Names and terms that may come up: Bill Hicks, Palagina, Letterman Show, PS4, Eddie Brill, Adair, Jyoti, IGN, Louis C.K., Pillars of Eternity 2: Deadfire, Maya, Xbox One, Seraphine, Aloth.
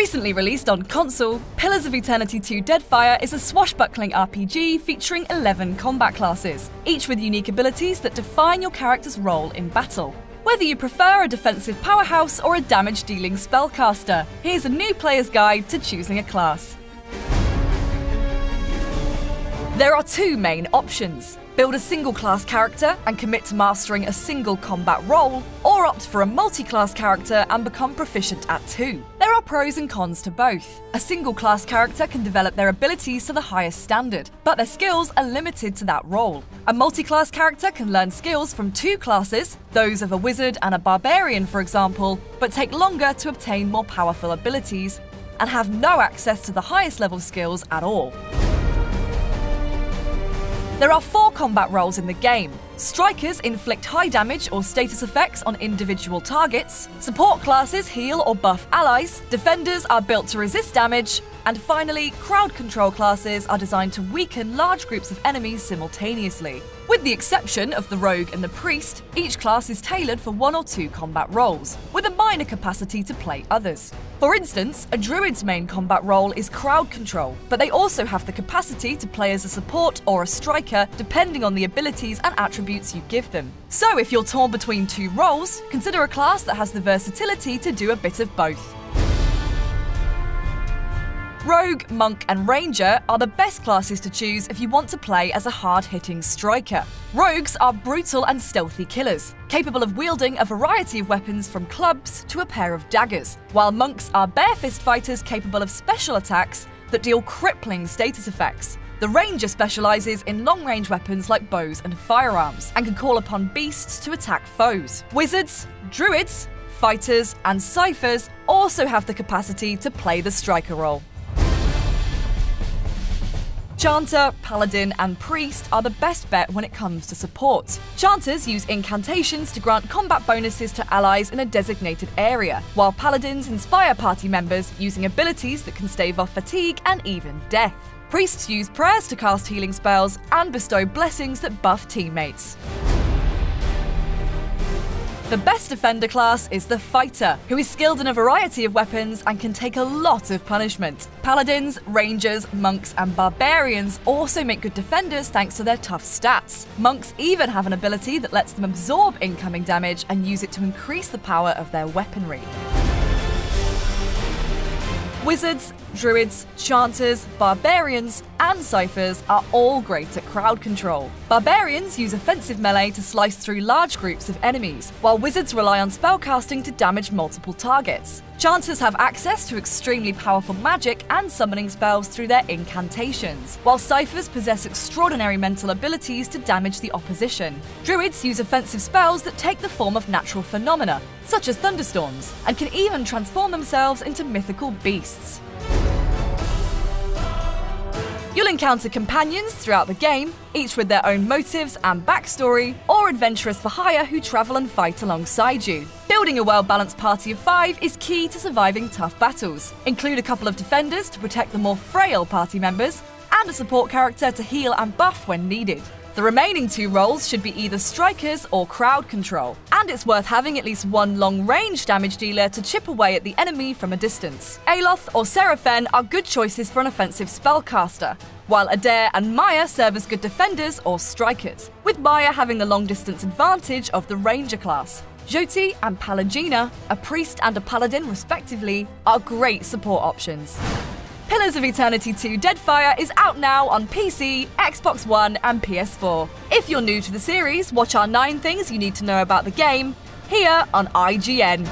Recently released on console, Pillars of Eternity 2: Deadfire is a swashbuckling RPG featuring 11 combat classes, each with unique abilities that define your character's role in battle. Whether you prefer a defensive powerhouse or a damage-dealing spellcaster, here's a new player's guide to choosing a class. There are two main options. Build a single-class character and commit to mastering a single combat role, or opt for a multi-class character and become proficient at two. There are pros and cons to both. A single-class character can develop their abilities to the highest standard, but their skills are limited to that role. A multi-class character can learn skills from two classes, those of a wizard and a barbarian, for example, but take longer to obtain more powerful abilities and have no access to the highest level skills at all. There are 4 combat roles in the game. Strikers inflict high damage or status effects on individual targets, support classes heal or buff allies, defenders are built to resist damage, and finally, crowd control classes are designed to weaken large groups of enemies simultaneously. With the exception of the rogue and the priest, each class is tailored for 1 or 2 combat roles, with a minor capacity to play others. For instance, a druid's main combat role is crowd control, but they also have the capacity to play as a support or a striker, depending on the abilities and attributes you give them. So if you're torn between 2 roles, consider a class that has the versatility to do a bit of both. Rogue, Monk, and Ranger are the best classes to choose if you want to play as a hard-hitting striker. Rogues are brutal and stealthy killers, capable of wielding a variety of weapons from clubs to a pair of daggers, while monks are bare-fist fighters capable of special attacks that deal crippling status effects. The Ranger specializes in long-range weapons like bows and firearms, and can call upon beasts to attack foes. Wizards, Druids, Fighters, and Ciphers also have the capacity to play the striker role. Chanter, Paladin, and Priest are the best bet when it comes to support. Chanters use incantations to grant combat bonuses to allies in a designated area, while Paladins inspire party members using abilities that can stave off fatigue and even death. Priests use prayers to cast healing spells and bestow blessings that buff teammates. The best defender class is the Fighter, who is skilled in a variety of weapons and can take a lot of punishment. Paladins, Rangers, Monks, and Barbarians also make good defenders thanks to their tough stats. Monks even have an ability that lets them absorb incoming damage and use it to increase the power of their weaponry. Wizards, Druids, Chanters, Barbarians, and Ciphers are all great at crowd control. Barbarians use offensive melee to slice through large groups of enemies, while Wizards rely on spellcasting to damage multiple targets. Chanters have access to extremely powerful magic and summoning spells through their incantations, while Ciphers possess extraordinary mental abilities to damage the opposition. Druids use offensive spells that take the form of natural phenomena, such as thunderstorms, and can even transform themselves into mythical beasts. You'll encounter companions throughout the game, each with their own motives and backstory, or adventurers for hire who travel and fight alongside you. Building a well-balanced party of 5 is key to surviving tough battles. Include a couple of defenders to protect the more frail party members, and a support character to heal and buff when needed. The remaining 2 roles should be either strikers or crowd control, and it's worth having at least 1 long-range damage dealer to chip away at the enemy from a distance. Aloth or Seraphine are good choices for an offensive spellcaster, while Adair and Maya serve as good defenders or strikers, with Maya having the long-distance advantage of the Ranger class. Jyoti and Palagina, a priest and a paladin respectively, are great support options. Pillars of Eternity 2: Deadfire is out now on PC, Xbox One, and PS4. If you're new to the series, watch our 9 things you need to know about the game here on IGN.